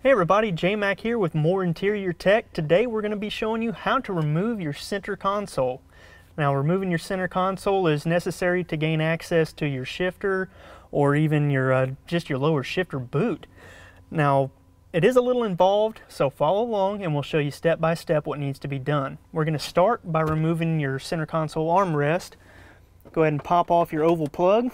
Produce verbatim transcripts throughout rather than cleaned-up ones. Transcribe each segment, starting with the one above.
Hey everybody, Jmac here with more interior tech. Today we're going to be showing you how to remove your center console. Now, removing your center console is necessary to gain access to your shifter or even your uh, just your lower shifter boot. Now, it is a little involved, so follow along and we'll show you step by step what needs to be done. We're going to start by removing your center console armrest. Go ahead and pop off your oval plug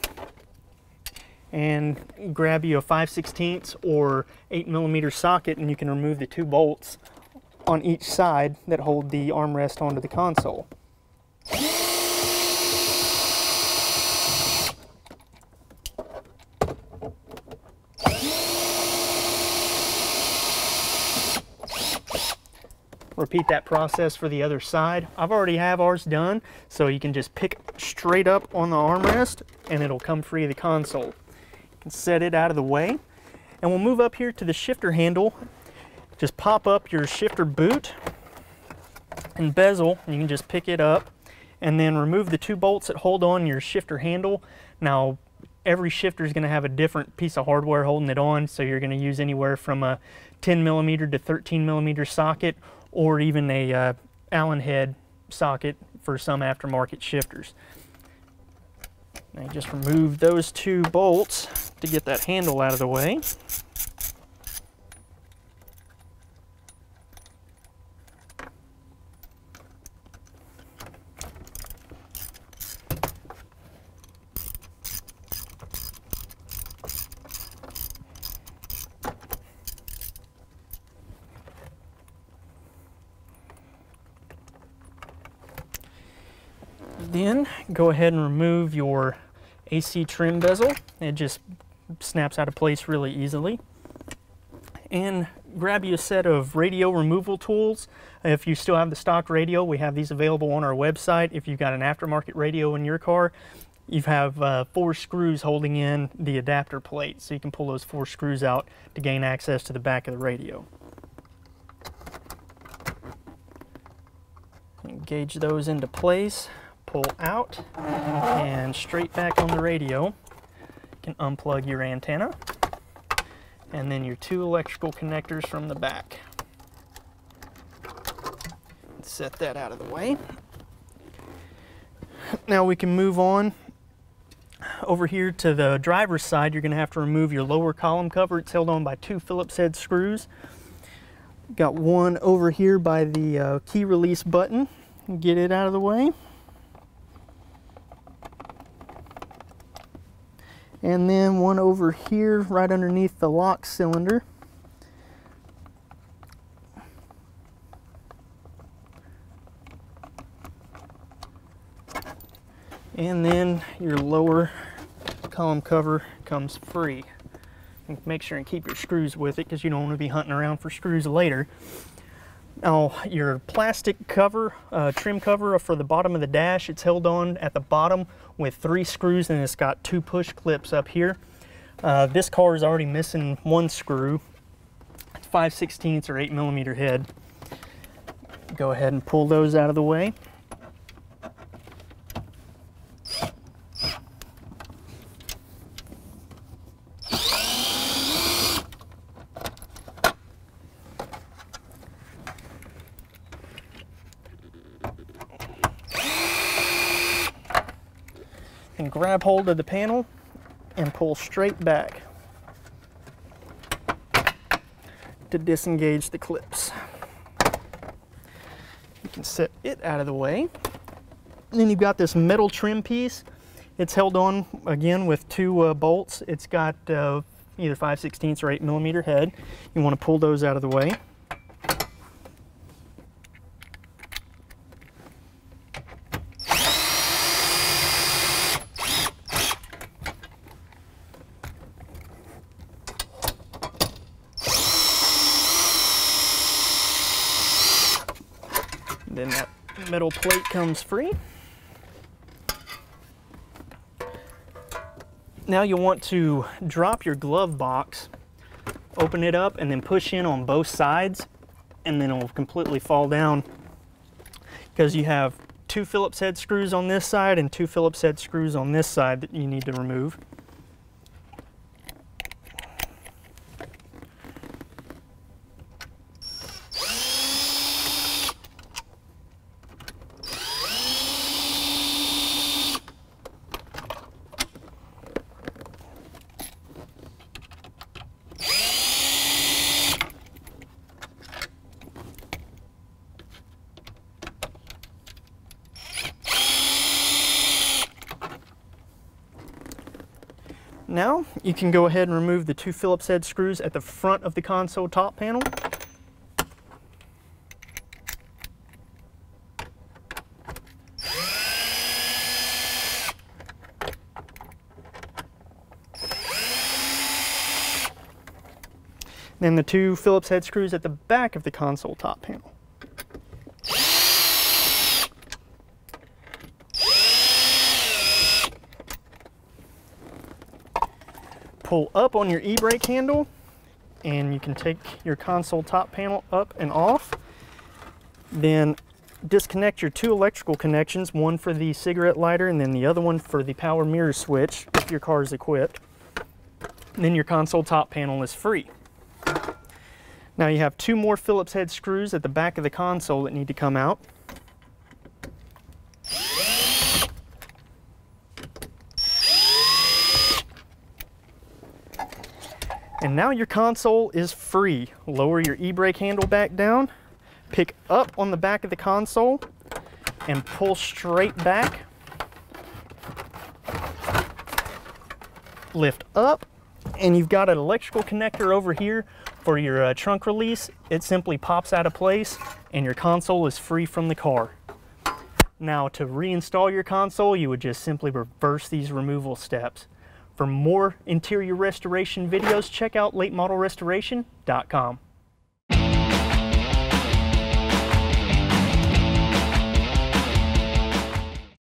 and grab you a five sixteenths or eight millimeter socket, and you can remove the two bolts on each side that hold the armrest onto the console. Repeat that process for the other side. I've already have ours done, so you can just pick straight up on the armrest and it'll come free of the console. Set it out of the way, and we'll move up here to the shifter handle. Just pop up your shifter boot and bezel, and you can just pick it up and then remove the two bolts that hold on your shifter handle. Now, every shifter is going to have a different piece of hardware holding it on, so you're going to use anywhere from a ten millimeter to thirteen millimeter socket, or even a uh, Allen head socket for some aftermarket shifters. Now, just remove those two bolts to get that handle out of the way. Then go ahead and remove your A C trim bezel. It just snaps out of place really easily. And grab you a set of radio removal tools. If you still have the stock radio, we have these available on our website. If you've got an aftermarket radio in your car, you have uh, four screws holding in the adapter plate, so you can pull those four screws out to gain access to the back of the radio. Engage those into place. Pull out and straight back on the radio. You can unplug your antenna and then your two electrical connectors from the back. Set that out of the way. Now we can move on over here to the driver's side. You're going to have to remove your lower column cover. It's held on by two Phillips head screws. Got one over here by the uh, key release button. Get it out of the way. And then one over here right underneath the lock cylinder. And then your lower column cover comes free. Make sure and keep your screws with it, because you don't want to be hunting around for screws later. Now, your plastic cover, uh, trim cover for the bottom of the dash, it's held on at the bottom with three screws, and it's got two push clips up here. Uh, this car is already missing one screw. It's five sixteenths or eight millimeter head. Go ahead and pull those out of the way. And grab hold of the panel and pull straight back to disengage the clips. You can set it out of the way. And then you've got this metal trim piece. It's held on again with two uh, bolts. It's got uh, either five sixteenths or eight millimeter head. You want to pull those out of the way. Then that metal plate comes free. Now you'll want to drop your glove box, open it up, and then push in on both sides, and then it'll completely fall down, because you have two Phillips head screws on this side and two Phillips head screws on this side that you need to remove. Now you can go ahead and remove the two Phillips head screws at the front of the console top panel. Then the two Phillips head screws at the back of the console top panel. Pull up on your e-brake handle and you can take your console top panel up and off. Then disconnect your two electrical connections, one for the cigarette lighter and then the other one for the power mirror switch if your car is equipped. And then your console top panel is free. Now you have two more Phillips head screws at the back of the console that need to come out. And now your console is free. Lower your e-brake handle back down, pick up on the back of the console, and pull straight back. Lift up, and you've got an electrical connector over here for your uh, trunk release. It simply pops out of place and your console is free from the car. Now to reinstall your console, you would just simply reverse these removal steps. For more interior restoration videos, check out late model restoration dot com.